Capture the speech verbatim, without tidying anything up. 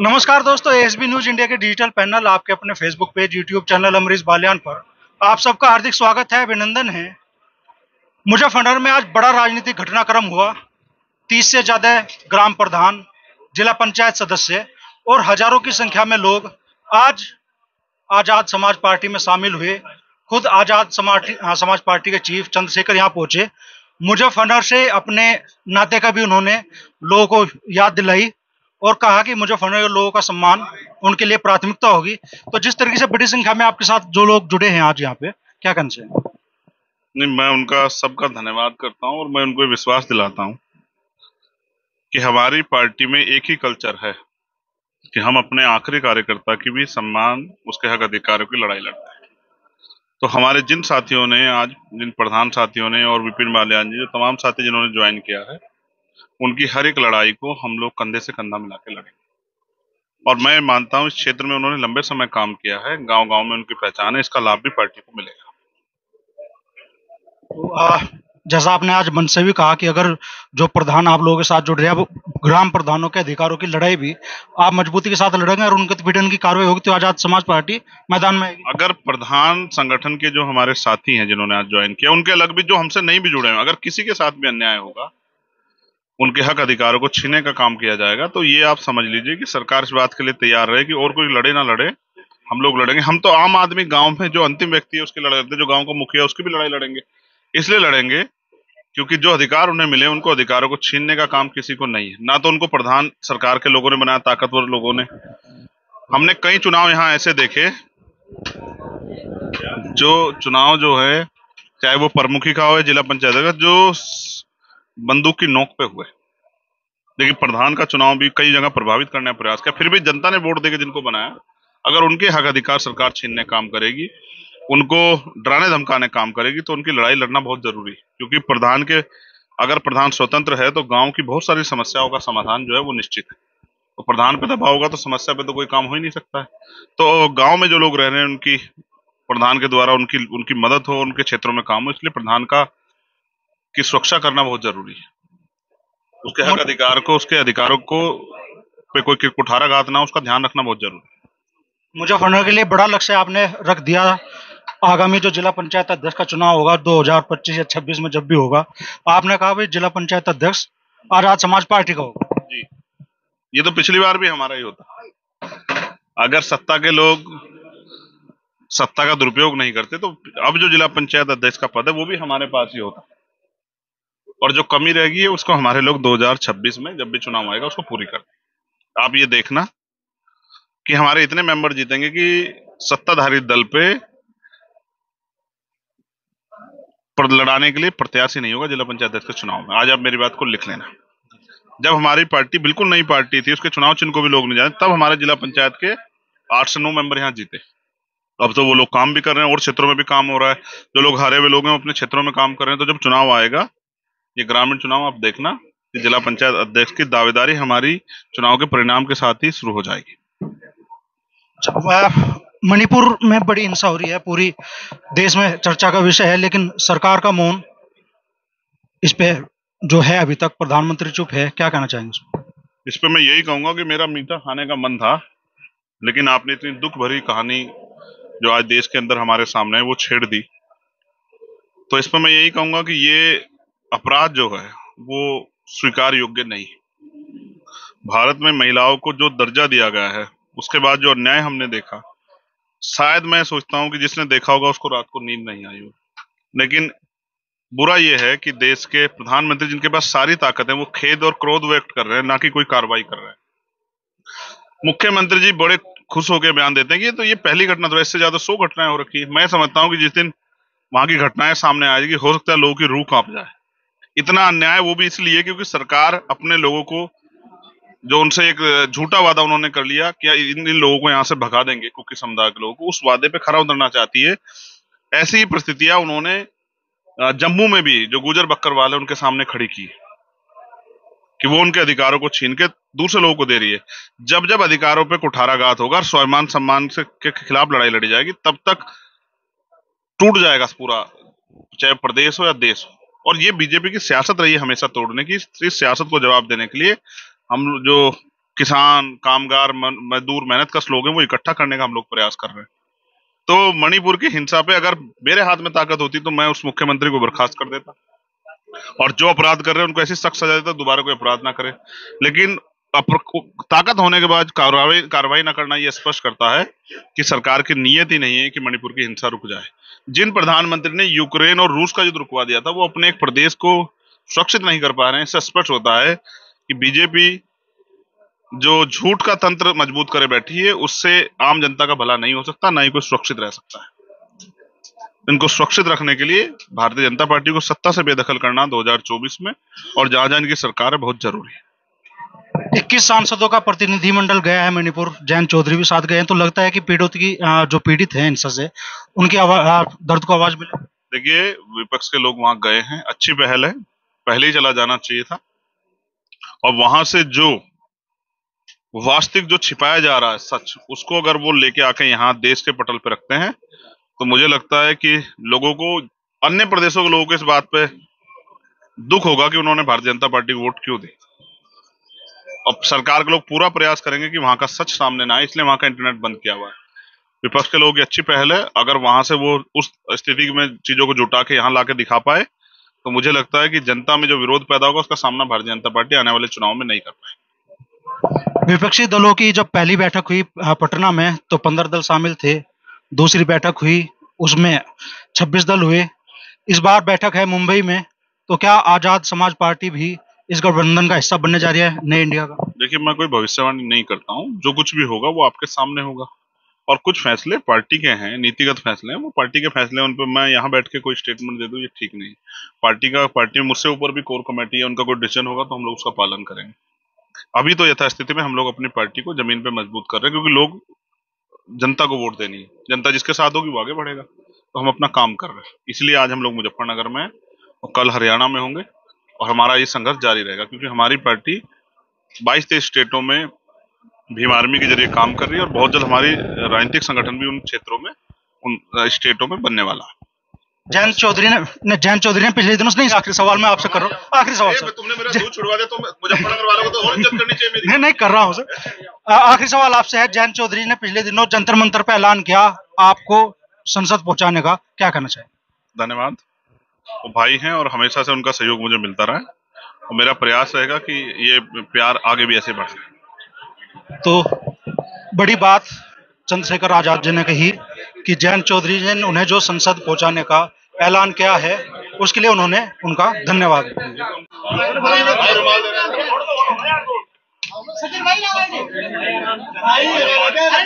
नमस्कार दोस्तों, SB news India के डिजिटल पैनल, आपके अपने Facebook page, YouTube channel Amrish Baliyan पर आप सबका हार्दिक स्वागत है, अभिनंदन है। मुजफ्फरनगर में आज बड़ा राजनीतिक घटनाक्रम हुआ। तीस से ज्यादा ग्राम प्रधान, जिला पंचायत सदस्य और हजारों की संख्या में लोग आज आजाद समाज पार्टी में शामिल हुए। खुद आजाद समाज समाज पार्टी के चीफ चंद्रशेखर यहाँ पहुंचे। मुजफ्फरनगर से अपने नाते का भी उन्होंने लोगों को याद दिलाई और कहा कि मुजफ्फरनगर के लोगों का सम्मान, उनके लिए प्राथमिकता होगी। तो जिस तरीके से बड़ी संख्या में आपके साथ जो लोग जुड़े हैं आज यहाँ पे, क्या कहना चाहिए? नहीं, मैं उनका सबका धन्यवाद करता हूँ और मैं उनको विश्वास दिलाता हूँ कि हमारी पार्टी में एक ही कल्चर है कि हम अपने आखिरी कार्यकर्ता की भी सम्मान, उसके हक अधिकारों की लड़ाई लड़ते हैं। तो हमारे जिन साथियों ने आज, जिन प्रधान साथियों ने और विपिन बालियान जी, जो तमाम साथी जिन्होंने ज्वाइन किया है, उनकी हर एक लड़ाई को हम लोग कंधे से कंधा मिला के लड़ेंगे। और मैं मानता हूँ इस क्षेत्र में उन्होंने लंबे समय काम किया है, गांव गांव में उनकी पहचान है, इसका लाभ भी पार्टी को मिलेगा। जैसा आपने आज मंच से भी कहा कि अगर जो प्रधान आप लोगों के साथ जुड़ रहे हैं, वो ग्राम प्रधानों के अधिकारों की लड़ाई भी आप मजबूती के साथ लड़ेंगे और उनके पीड़न की कार्रवाई होगी तो आजाद समाज पार्टी मैदान में आएगी। अगर प्रधान संगठन के जो हमारे साथी हैं जिन्होंने आज ज्वाइन किया, उनके अलग भी जो हमसे नहीं भी जुड़े हैं, अगर किसी के साथ भी अन्याय होगा, उनके हक अधिकारों को छीने का काम किया जाएगा, तो ये आप समझ लीजिए कि सरकार इस बात के लिए तैयार रहे कि और कोई लड़े ना लड़े, हम लोग लड़ेंगे। हम तो आम आदमी, गाँव में जो अंतिम व्यक्ति है उसकी लड़ाई लड़ते हैं, जो गाँव का मुखिया उसकी भी लड़ाई लड़ेंगे। इसलिए लड़ेंगे क्योंकि जो अधिकार उन्हें मिले, उनको अधिकारों को छीनने का काम किसी को नहीं है। ना तो उनको प्रधान सरकार के लोगों ने बनाया, ताकतवर लोगों ने। हमने कई चुनाव यहाँ ऐसे देखे, जो चुनाव जो है, चाहे वो प्रमुखी का हो या जिला पंचायत का, जो बंदूक की नोक पे हुए। लेकिन प्रधान का चुनाव भी कई जगह प्रभावित करने का प्रयास किया, फिर भी जनता ने वोट देकर जिनको बनाया, अगर उनके हक अधिकार सरकार छीनने का काम करेगी, उनको डराने धमकाने काम करेगी, तो उनकी लड़ाई लड़ना बहुत जरूरी है। क्योंकि प्रधान के, अगर प्रधान स्वतंत्र है तो गांव की बहुत सारी समस्याओं का समाधान जो है वो निश्चित है। तो प्रधान पे दबाव होगा तो समस्या पे तो कोई काम हो ही नहीं सकता है। तो गांव में जो लोग रह रहे हैं, उनकी प्रधान के द्वारा उनकी उनकी मदद हो, उनके क्षेत्रों में काम हो। इसलिए प्रधान का की सुरक्षा करना बहुत जरूरी है, उसके हक अधिकार को, उसके अधिकारों को पे कोई कुठाराघात ना हो, उसका ध्यान रखना बहुत जरूरी है। मुजफ्फरनगर के लिए बड़ा लक्ष्य आपने रख दिया। आगामी जो जिला पंचायत अध्यक्ष का चुनाव होगा दो हज़ार पच्चीस या छब्बीस में, जब भी होगा, आपने कहा भाई जिला पंचायत अध्यक्ष आजाद समाज पार्टी का होगा जी। ये तो पिछली बार भी हमारा ही होता। अगर सत्ता के लोग सत्ता का दुरुपयोग नहीं करते तो अब जो जिला पंचायत अध्यक्ष का पद है वो भी हमारे पास ही होता, और जो कमी रह गई है उसको हमारे लोग दो हज़ार छब्बीस में जब भी चुनाव आएगा उसको पूरी करते। आप ये देखना कि हमारे इतने मेंबर जीतेंगे कि सत्ताधारी दल पे पर लड़ाने के लिए प्रत्याशी नहीं होगा जिला पंचायत अध्यक्ष के चुनाव में। आज आप मेरी बात को लिख लेना। जब हमारी पार्टी बिल्कुल नई पार्टी थी, उसके चुनाव चिन्ह को भी लोग नहीं जानते, तब हमारे जिला पंचायत के आठ से नौ मेंबर यहाँ जीते। अब तो वो लोग काम भी कर रहे हैं और क्षेत्रों में भी काम हो रहा है। जो लोग हारे हुए लोग हैं अपने क्षेत्रों में काम कर रहे हैं। तो जब चुनाव आएगा, ये ग्रामीण चुनाव, आप देखना कि जिला पंचायत अध्यक्ष की दावेदारी हमारी चुनाव के परिणाम के साथ ही शुरू हो जाएगी। मणिपुर में बड़ी हिंसा हो रही है, पूरी देश में चर्चा का विषय है, लेकिन सरकार का मौन इस पे जो है, अभी तक प्रधानमंत्री चुप है, क्या कहना चाहेंगे इस पे? मैं यही कहूंगा कि मेरा मीठा खाने का मन था, लेकिन आपने इतनी दुख भरी कहानी जो आज देश के अंदर हमारे सामने है वो छेड़ दी। तो इस पर मैं यही कहूंगा कि ये अपराध जो है वो स्वीकार योग्य नहीं। भारत में महिलाओं को जो दर्जा दिया गया है, उसके बाद जो अन्याय हमने देखा, शायद मैं सोचता हूं कि जिसने देखा होगा उसको रात को नींद नहीं आई होगी। लेकिन बुरा यह है कि देश के प्रधानमंत्री, जिनके पास सारी ताकत है, वो खेद और क्रोध व्यक्त कर रहे हैं, ना कि कोई कार्रवाई कर रहे हैं। मुख्यमंत्री जी बड़े खुश होकर बयान देते हैं कि तो ये पहली घटना, तो इससे ज्यादा सौ घटनाएं हो रखी है। मैं समझता हूँ कि जिस दिन वहां की घटनाएं सामने आएगी, हो सकता है लोगों की रूह कांप जाए। इतना अन्याय, वो भी इसलिए क्योंकि सरकार अपने लोगों को, जो उनसे एक झूठा वादा उन्होंने कर लिया कि इन इन लोगों को यहाँ से भगा देंगे, कुकी समुदाय के लोगों को, उस वादे पे खरा उतरना चाहती है। ऐसी ही परिस्थितियां उन्होंने जम्मू में भी, जो गुजर बकरवाल है उनके सामने खड़ी की, कि वो उनके अधिकारों को छीन के दूसरे लोगों को दे रही है। जब जब अधिकारों पे कुठाराघात होगा और स्वाभिमान सम्मान से के खिलाफ लड़ाई लड़ी जाएगी, तब तक टूट जाएगा पूरा, चाहे प्रदेश हो या देश हो। और ये बीजेपी की सियासत रही है हमेशा तोड़ने की। इस सियासत को जवाब देने के लिए हम जो किसान, कामगार, मजदूर, मेहनत का स्लोगन वो इकट्ठा करने का हम लोग प्रयास कर रहे हैं। तो मणिपुर की हिंसा पे अगर मेरे हाथ में ताकत होती तो मैं उस मुख्यमंत्री को बर्खास्त कर देता और जो अपराध कर रहे हैं उनको ऐसी सख्त सजा देता दोबारा कोई अपराध ना करे। लेकिन ताकत होने के बाद कार्रवाई कार्रवाई ना करना यह स्पष्ट करता है कि सरकार की नीयत ही नहीं है कि मणिपुर की हिंसा रुक जाए। जिन प्रधानमंत्री ने यूक्रेन और रूस का युद्ध रुकवा दिया था वो अपने एक प्रदेश को सुरक्षित नहीं कर पा रहे हैं। इससे स्पष्ट होता है कि बीजेपी जो झूठ का तंत्र मजबूत करे बैठी है उससे आम जनता का भला नहीं हो सकता, ना ही कोई सुरक्षित रह सकता है। इनको सुरक्षित रखने के लिए भारतीय जनता पार्टी को सत्ता से बेदखल करना दो हज़ार चौबीस में और जहां जहां इनकी सरकार है बहुत जरूरी है। इक्कीस सांसदों का प्रतिनिधिमंडल गया है मणिपुर, जयंत चौधरी भी साथ गए हैं, तो लगता है कि पीड़ित की जो पीड़ित हैं हिंसा से उनकी आवाज, दर्द को आवाज मिले। देखिए विपक्ष के लोग वहां गए हैं, अच्छी पहल है, पहले ही चला जाना चाहिए था। और वहां से जो वास्तविक जो छिपाया जा रहा है सच, उसको अगर वो लेके आके यहाँ देश के पटल पे रखते हैं तो मुझे लगता है कि लोगों को, अन्य प्रदेशों के लोगों को इस बात पे दुख होगा कि उन्होंने भारतीय जनता पार्टी को वोट क्यों दी। अब सरकार के लोग पूरा प्रयास करेंगे कि वहां का सच सामने ना आए, इसलिए वहां का इंटरनेट बंद किया हुआ है। विपक्ष के लोगों की अच्छी पहल है, अगर वहां से वो उस स्थिति में चीजों को जुटा के यहाँ लाके दिखा पाए तो मुझे लगता है कि जनता में जो विरोध पैदा होगा उसका सामना भारतीय जनता पार्टी आने वाले चुनाव में नहीं कर पाएगी। विपक्षी दलों की जब पहली बैठक हुई पटना में तो पंद्रह दल शामिल थे, दूसरी बैठक हुई उसमें छब्बीस दल हुए, इस बार बैठक है मुंबई में, तो क्या आजाद समाज पार्टी भी इस गठबंधन का हिस्सा बनने जा रही है नए इंडिया का? देखिए मैं कोई भविष्यवाणी नहीं करता हूँ, जो कुछ भी होगा वो आपके सामने होगा और कुछ फैसले पार्टी के हैं, नीतिगत फैसले हैं, वो पार्टी के फैसले हैं। उन पर मैं यहाँ बैठ के कोई स्टेटमेंट दे दूँ ये ठीक नहीं। पार्टी का पार्टी में मुझसे ऊपर भी कोर कमेटी है, उनका कोई डिसीजन होगा तो हम लोग उसका पालन करेंगे। अभी तो यथास्थिति में हम लोग अपनी पार्टी को जमीन पर मजबूत कर रहे हैं क्योंकि लोग, जनता को वोट देनी है, जनता जिसके साथ होगी वो आगे बढ़ेगा, तो हम अपना काम कर रहे हैं। इसलिए आज हम लोग मुजफ्फरनगर में हैं और कल हरियाणा में होंगे और हमारा ये संघर्ष जारी रहेगा क्योंकि हमारी पार्टी बाईस तेईस स्टेटों में भीम आर्मी के जरिए काम कर रही है और बहुत जल्द हमारी राजनीतिक संगठन भी उन क्षेत्रों में, उन स्टेटों में बनने वाला है। जयंत चौधरी ने जयंत चौधरी ने पिछले दिनों से, नहीं आखिरी सवाल मैं आपसे कर रहा हूँ, आखिरी सवाल सर, तुमने मेरा दूध छुड़वा दिया तो मुजफ्फरनगर वालों को तो और इज्जत करनी चाहिए मेरी। नहीं नहीं कर रहा हूँ सर, आखिरी सवाल आपसे है। जयंत चौधरी ने पिछले दिनों जंतर मंतर पे ऐलान किया आपको संसद पहुंचाने का, क्या कहना चाहिए? धन्यवाद, वो भाई हैं और हमेशा से उनका सहयोग मुझे मिलता रहा है और मेरा प्रयास रहेगा कि ये प्यार आगे भी ऐसे बढ़े। तो बड़ी बात चंद्रशेखर आजाद जी ने कही कि जयंत चौधरी जी ने उन्हें जो संसद पहुंचाने का ऐलान किया है उसके लिए उन्होंने उनका धन्यवाद।